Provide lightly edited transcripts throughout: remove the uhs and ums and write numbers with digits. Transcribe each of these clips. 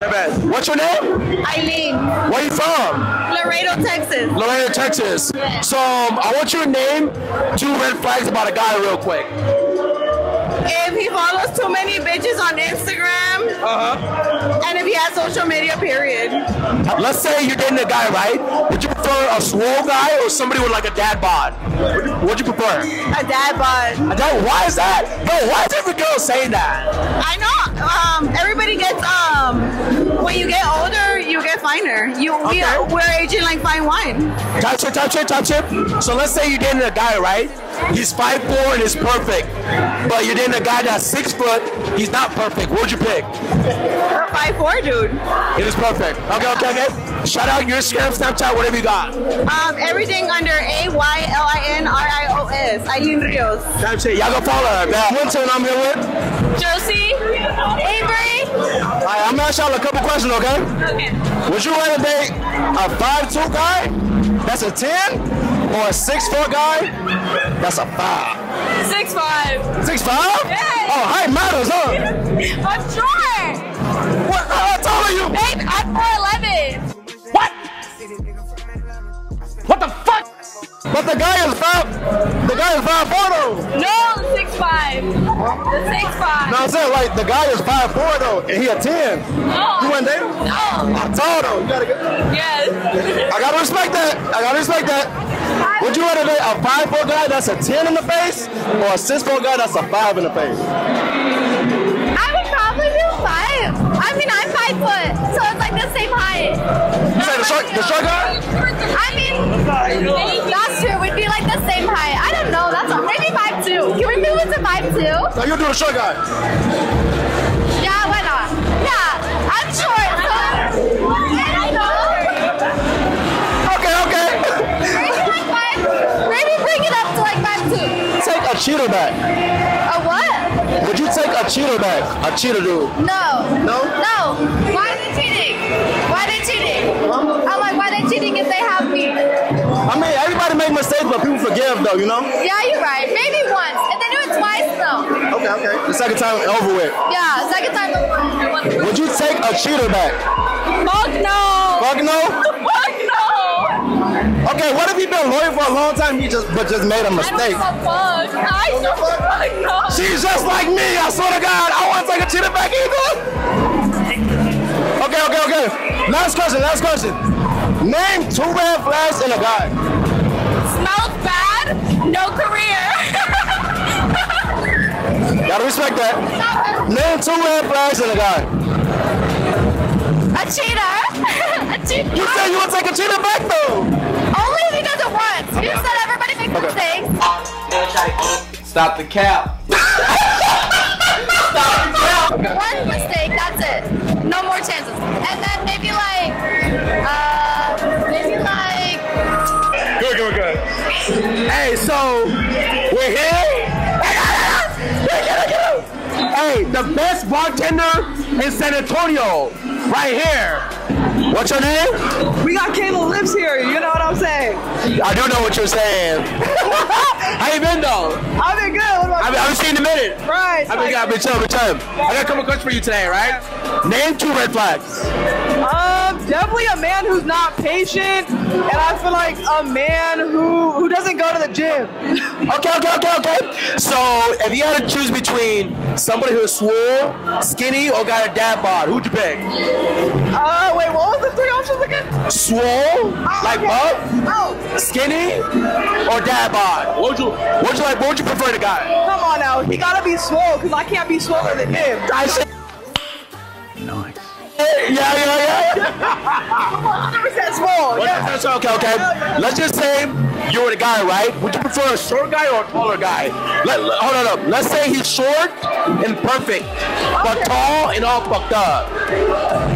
What's your name? Aylin. Where you from? Laredo, Texas. Laredo, Texas. Yeah. So I want you to name 2 red flags about a guy real quick. If he follows too many bitches on Instagram. And if he has social media, period. Let's say you're dating a guy, right? Would you prefer a swole guy or somebody with like a dad bod? What'd you prefer? A dad bod. A dad? Why is that? Yo, why is every girl saying that? I know. Everybody gets when you get older, you get finer. We're aging like fine wine. Top tip. So let's say you're dating a guy, right? He's 5'4" and is perfect. But you're dating a guy that's 6 foot. He's not perfect. What would you pick? 5'4", dude. It is perfect. Okay. Shout out your Instagram, Snapchat, whatever you got. Everything under AYLINRIOS. Aylin Rios. That's it. Y'all go follow her. Man. I'm here with Josie. Avery. Alright, I'm gonna ask y'all a couple questions, okay? Okay. Would you rather date a 5'2" guy? That's a 10? Or a 6'4" guy? That's a 5. 6'5". 6'5"? Yeah. Oh, height matters, huh? I'm short. What? How tall are you? Babe, I'm 4'11". What? What the fuck? But the guy is 5. The guy is 5'4" though. No, 6'5". The 6'5". No, I'm saying like the guy is 5'4" though, and he a 10. No. You want to date him? No. I'm tall though. You gotta get. Yes. I gotta respect that. Would you rather date a 5'4" guy that's a 10 in the face, or a 6'4" guy that's a 5 in the face? I would probably do 5. I mean, I'm 5 foot, so it's like the same height. You say the short guy? I mean, that's true. We'd be like the same height. I don't know. That's maybe 5'2". Can we move into 5'2"? So you'll do a short guy? Yeah, why not? Yeah, I'm short. Cheeto back. A what? Would you take a Cheeto back? A Cheeto dude? No. No? No. Why are they cheating? I'm like, why are they cheating if they have me? I mean, everybody make mistakes, but people forgive though, you know? Yeah, you're right. Maybe once. If they do it twice, though. Okay. The second time over with. Yeah, second time over with. Would you take a Cheeto back? Fuck no. Fuck no? Fuck no. Okay, what if he's been loyal for a long time, but just made a mistake? I don't give a fuck. She's just like me, I swear to God. I want to take a cheater back either. Okay. Last question. Name 2 red flags in a guy. Smells bad, no career. Gotta respect that. Name 2 red flags in a guy. A cheater. You said you would take a cheater back though. Stop the cap. Stop the cap. One mistake, that's it. No more chances. And then maybe like. Good. Hey, so we're here. Hey, the best bartender in San Antonio, right here. What's your name? We got Kayla Lips here. You know what I'm saying? I do know what you're saying. How you been though? I've been good. I haven't seen in a minute. Right. I've been chilling. I got a couple questions for you today, right? Name 2 red flags. Definitely a man who's not patient, and I feel like a man who doesn't go to the gym. Okay. So if you had to choose between somebody who's swole, skinny, or got a dad bod, who'd you pick? Wait, what was the 3 options again? Swole, skinny, or dad bod. What would you prefer the guy? Come on now, he gotta be swole, because I can't be swoller than him. Nice. Yeah. 100% swole. Yeah. Okay. Let's just say you were the guy, right? Would you prefer a short guy or a taller guy? Hold on. Let's say he's short and perfect, but tall and all fucked up.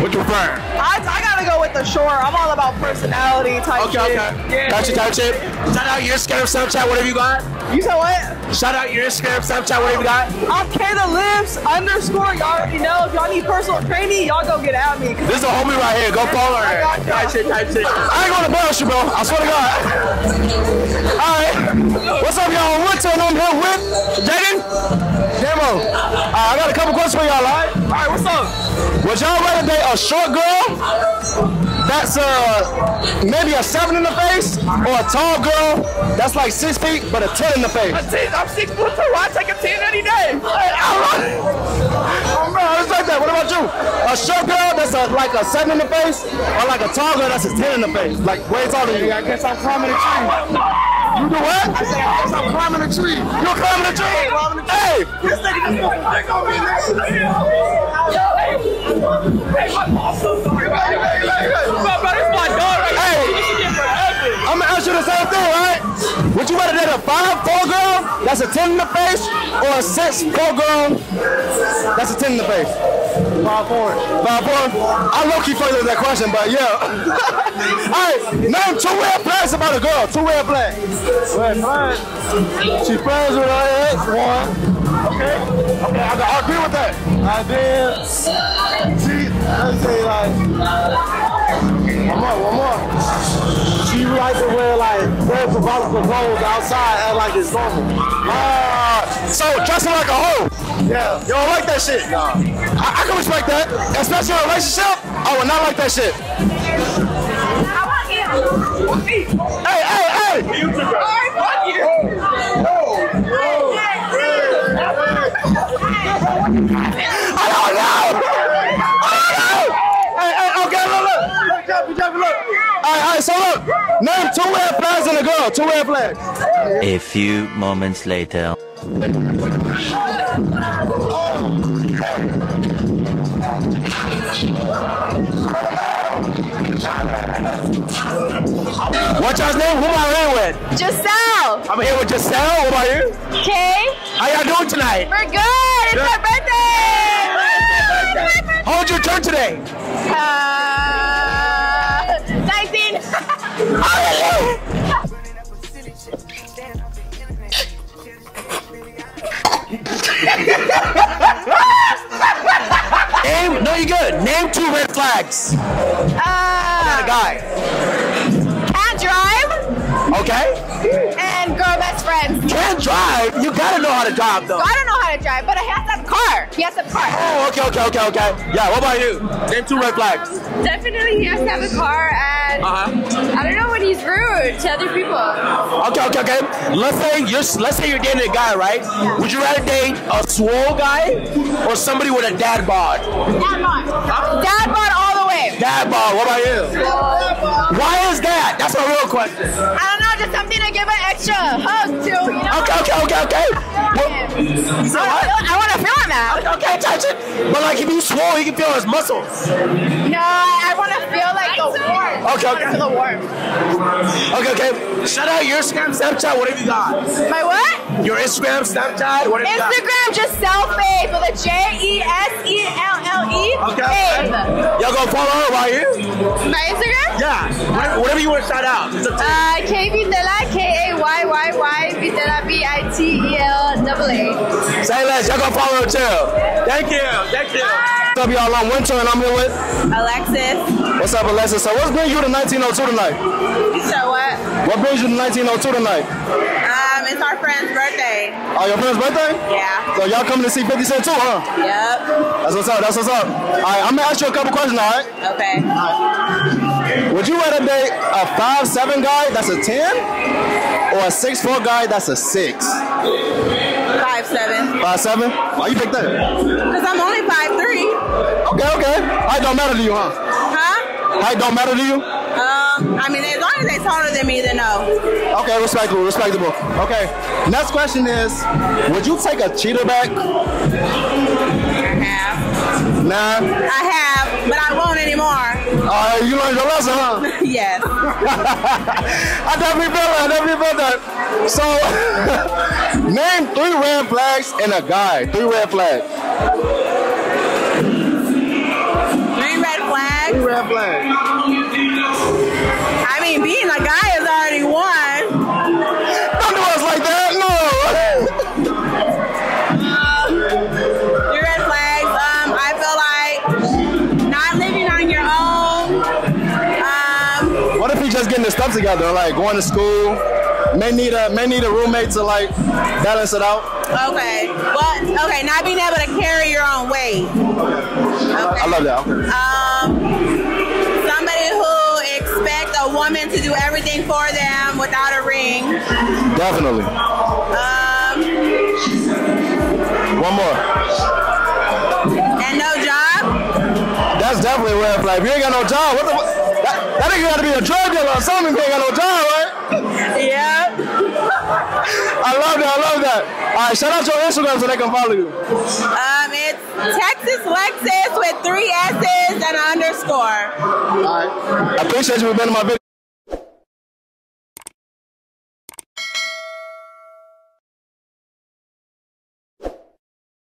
What you prefer? I gotta go with the short. I'm all about personality type shit. Okay. Yeah. Gotcha. Shout out your Instagram, Snapchat, whatever you got. You said what? Shout out your Instagram, Snapchat, whatever you got. I'm KaylaLips_. Y'all already know. If y'all need personal training, y'all go get at me. This is a homie right here. Go follow her. Type shit. I ain't gonna bullshit, bro. I swear to God. All right. What's up, y'all? What's up? I'm here with Jaden. on. I got a couple questions for y'all, all right? All right, what's up? Would y'all rather date a short girl that's maybe a 7 in the face, or a tall girl that's like 6 feet, but a 10 in the face? I'm 6 foot 2. I take a 10 any day. Oh, man, I respect that. What about you? A short girl that's like a 7 in the face, or like a tall girl that's a 10 in the face? Like way taller than you. I guess I'm climbing a tree. You do what? I said, I guess I'm climbing a tree. You're climbing a tree? Hey! This nigga just put a dick on me, nigga. Hey, my boss is talking about you. This is my dog right here. Hey, I'm gonna ask you the same thing, right? Would you rather date a 5'4" girl that's a 10 in the face, or a 6'4" girl that's a 10 in the face? 5'4". I low-key fucked up that question, but yeah. Alright, name 2 red flags about a girl. 2 red flags. Red flags. She friends with her ex. One. Okay. Okay, I agree with that. I did. She, I say like, one more. She likes to wear like very provocative clothes outside and like it's normal. So dressing like a hoe. Yeah. You don't like that shit? Nah. I can respect that. Especially in a relationship, I would not like that shit. Hey! I don't know! Okay, look! Look, look! Alright, so look! Name 2 red flags in a girl, 2 red flags. A few moments later. What's y'all's name? Who am I here with? Giselle. I'm here with Giselle. What about you? Kay. How y'all doing tonight? We're good. It's my birthday. Birthday. How old your turn today? 19. No, you're good. Name 2 red flags. About a guy. Can't drive. Okay. And girl best friends. Can't drive? You gotta know how to drive, though. So I don't know how to drive, but I have that car. He has a car. Oh, okay. Yeah, what about you? Name 2 red flags. Definitely he has to have a car, and I don't know when he's rude to other people. Okay. Let's say you're dating a guy, right? Yeah. Would you rather date a swole guy or somebody with a dad bod? Dad bod. Huh? Dad bod all the way. Dad bod. What about you? Why is that? That's a real question. I don't know. Just something to give an extra hug to. You know? Okay. So what? I want to feel him now. Okay, touch it. But like if you swole, you can feel his muscles. No, I want to feel like the warmth. Okay. I want to feel the warmth. Okay. Shout out your Instagram, Snapchat. What have you got? My what? Your Instagram, Snapchat. What have you got? Instagram, just self-faith with a J-E-S-E-L-L-E. Okay. Y'all go follow her while you? My Instagram? Yeah. Whatever you want to shout out. K Vitela, K-A-Y-Y-Y Vitela, B-I-T-E-L-A-A. Say less. Y'all go follow her too. Thank you. What's up, y'all? I'm Winter, and I'm here with Alexis. What's up, Alexis? So, what brings you to 1902 tonight? So what? What brings you to 1902 tonight? It's our friend's birthday. Oh, your friend's birthday? Yeah. So y'all coming to see 50 Cent too, huh? Yep. That's what's up. All right, I'm gonna ask you a couple questions, all right? Okay. All right. Would you rather date a 5'7" guy that's a 10, or a 6'4" guy that's a 6? 5'7". 5'7"? Why you picked that? Because I'm only 5'3". Okay. Height don't matter to you, huh? Height don't matter to you? I mean, as long as they're taller than me, then no. Okay, respectable. Okay. Next question is, would you take a cheater back? I have. Nah? I have, but I won't anymore. You learned your lesson, huh? Yes. I definitely feel that. So, name 3 red flags in a guy. 3 red flags. 3 red flags? 3 red flags. I mean, being a guy is already one. Don't do us like that, no. 3 red flags. I feel like not living on your own. What if you're just getting this stuff together, like going to school? May need a roommate to like balance it out. Okay. Well, okay, not being able to carry your own weight. Okay. I love that. Okay. Somebody who expects a woman to do everything for them without a ring. Definitely. One more. And no job? That's definitely a red flag. If you ain't got no job, what the fuck? That nigga got to be a drug dealer or something if you ain't got no job, right? Yeah. I love that, I love that. All right, shout out your Instagram so they can follow you. It's Texas Lexus with 3 S's and an underscore. All right. I appreciate you for being in my video.